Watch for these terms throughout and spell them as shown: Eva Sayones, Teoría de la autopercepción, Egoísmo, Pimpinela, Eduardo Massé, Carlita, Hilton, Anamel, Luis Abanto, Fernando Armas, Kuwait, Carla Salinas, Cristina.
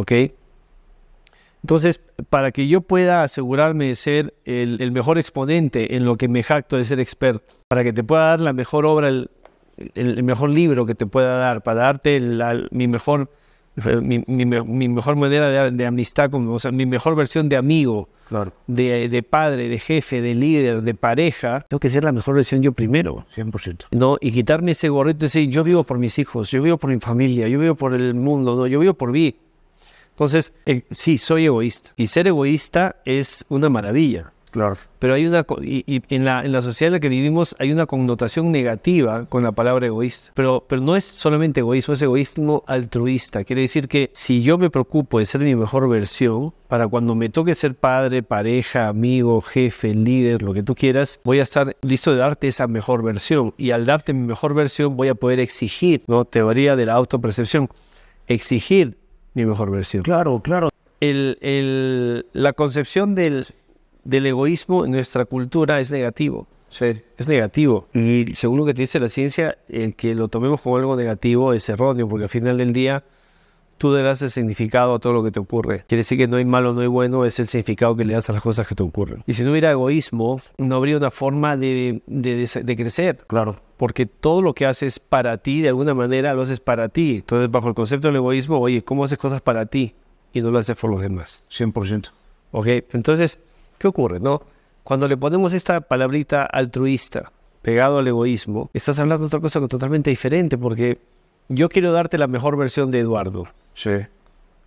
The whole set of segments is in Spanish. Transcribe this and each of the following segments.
¿Ok? Entonces, para que yo pueda asegurarme de ser el mejor exponente en lo que me jacto de ser experto, para que te pueda dar la mejor obra, el mejor libro que te pueda dar, para darte mi mejor manera de amistad, o sea, mi mejor versión de amigo, claro, de padre, de jefe, de líder, de pareja, tengo que ser la mejor versión yo primero. 100%. ¿No? Y quitarme ese gorrito y decir, yo vivo por mis hijos, yo vivo por mi familia, yo vivo por el mundo, ¿no? Yo vivo por mí. Entonces, sí, soy egoísta. Y ser egoísta es una maravilla. Claro. Pero hay una... Y en la sociedad en la que vivimos hay una connotación negativa con la palabra egoísta. Pero no es solamente egoísmo, es egoísmo altruista. Quiere decir que si yo me preocupo de ser mi mejor versión, para cuando me toque ser padre, pareja, amigo, jefe, líder, lo que tú quieras, voy a estar listo de darte esa mejor versión. Y al darte mi mejor versión voy a poder exigir, ¿no? Teoría de la autopercepción. Exigir mi mejor versión. Claro, claro. La concepción del egoísmo en nuestra cultura es negativo. Sí. Es negativo. Y según lo que te dice la ciencia, el que lo tomemos como algo negativo es erróneo, porque al final del día tú le das el significado a todo lo que te ocurre. Quiere decir que no hay malo, no hay bueno, es el significado que le das a las cosas que te ocurren. Y si no hubiera egoísmo, no habría una forma de crecer. Claro. Porque todo lo que haces para ti, de alguna manera, lo haces para ti. Entonces, bajo el concepto del egoísmo, oye, ¿cómo haces cosas para ti? Y no lo haces por los demás. 100%. Ok, entonces, ¿qué ocurre, no? Cuando le ponemos esta palabrita altruista, pegado al egoísmo, estás hablando de otra cosa totalmente diferente, porque yo quiero darte la mejor versión de Eduardo. Sí.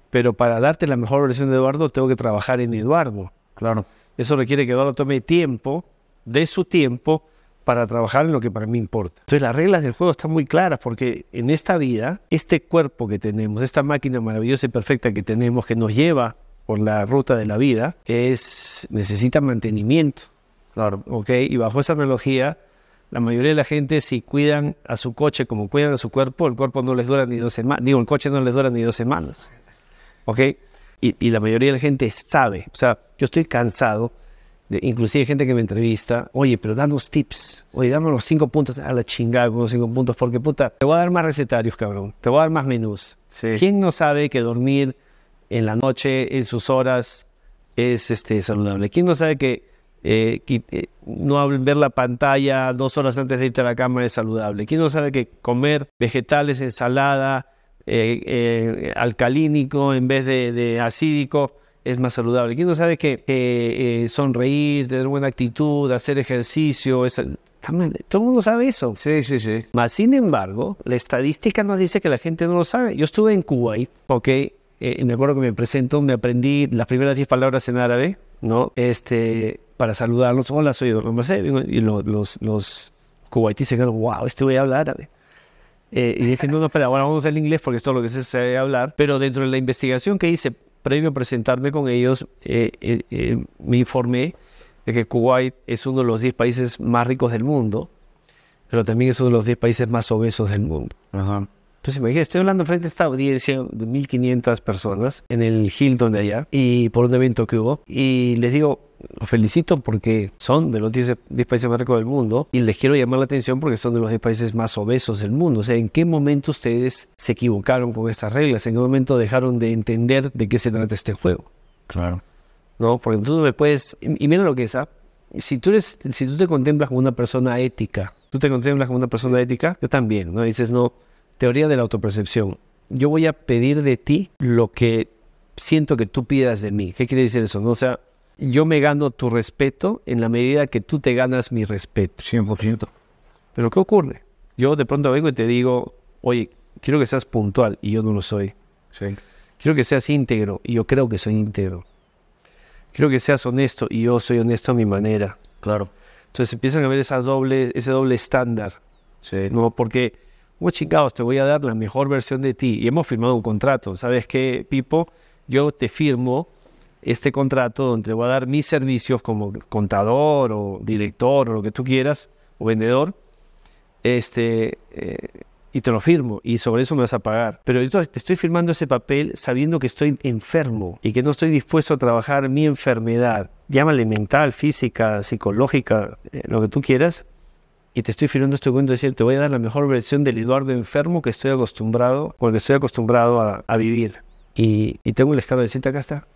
Pero para darte la mejor versión de Eduardo, tengo que trabajar en Eduardo. Claro. Eso requiere que Eduardo tome tiempo, de su tiempo, para trabajar en lo que para mí importa. Entonces las reglas del juego están muy claras, porque en esta vida, este cuerpo que tenemos, esta máquina maravillosa y perfecta que tenemos, que nos lleva por la ruta de la vida, necesita mantenimiento. Claro. ¿Ok? Y bajo esa analogía, la mayoría de la gente, si cuidan a su coche como cuidan a su cuerpo, el cuerpo no les dura ni 2 semanas. Digo, el coche no les dura ni 2 semanas. ¿Ok? Y la mayoría de la gente sabe. O sea, yo estoy cansado. Inclusive gente que me entrevista, oye, pero danos tips, oye, danos los 5 puntos, a la chingada con los 5 puntos, porque puta, te voy a dar más recetarios, cabrón, te voy a dar más menús. Sí. ¿Quién no sabe que dormir en la noche, en sus horas, es saludable? ¿Quién no sabe que no ver la pantalla 2 horas antes de irte a la cama es saludable? ¿Quién no sabe que comer vegetales, ensalada, alcalínico en vez de acídico es más saludable? ¿Quién no sabe que sonreír, tener buena actitud, hacer ejercicio? Todo el mundo sabe eso. Sí, sí, sí. Mas, sin embargo, la estadística nos dice que la gente no lo sabe. Yo estuve en Kuwait, ¿ok? Me acuerdo que me presento, me aprendí las primeras 10 palabras en árabe, ¿no? Para saludarlos. Hola, soy Eduardo Massé. Y los kuwaitíes se quedaron, wow, este güey habla árabe. Y dije, no, espera, bueno, vamos a usar el inglés porque es todo lo que se sabe hablar. Pero dentro de la investigación que hice, previo a presentarme con ellos, me informé de que Kuwait es uno de los 10 países más ricos del mundo, pero también es uno de los 10 países más obesos del mundo. Ajá. Entonces me dije, estoy hablando frente a esta audiencia de 1.500 personas en el Hilton de allá, y por un evento que hubo, y les digo, los felicito porque son de los 10 países más ricos del mundo, y les quiero llamar la atención porque son de los 10 países más obesos del mundo. O sea, ¿en qué momento ustedes se equivocaron con estas reglas? ¿En qué momento dejaron de entender de qué se trata este juego? Claro. No, porque tú no me puedes... Y mira lo que es, ¿ah? Si tú te contemplas como una persona ética, tú te contemplas como una persona ética, yo también, ¿no? Dices, no, teoría de la autopercepción. Yo voy a pedir de ti lo que siento que tú pidas de mí. ¿Qué quiere decir eso? ¿No? O sea, yo me gano tu respeto en la medida que tú te ganas mi respeto. 100%. Pero ¿qué ocurre? Yo de pronto vengo y te digo, oye, quiero que seas puntual, y yo no lo soy. Sí. Quiero que seas íntegro, y yo creo que soy íntegro. Quiero que seas honesto, y yo soy honesto a mi manera. Claro. Entonces empiezan a ver ese doble estándar. Sí. ¿No? Porque, chingados, te voy a dar la mejor versión de ti. Y hemos firmado un contrato. ¿Sabes qué, Pipo? Yo te firmo este contrato donde te voy a dar mis servicios como contador o director o lo que tú quieras, o vendedor, y te lo firmo, y sobre eso me vas a pagar. Pero yo te estoy firmando ese papel sabiendo que estoy enfermo y que no estoy dispuesto a trabajar mi enfermedad, llámale mental, física, psicológica, lo que tú quieras, y te estoy firmando este cuento de decir, te voy a dar la mejor versión del Eduardo enfermo que estoy acostumbrado, con el que estoy acostumbrado a vivir. y tengo el escáner de cinta acá, está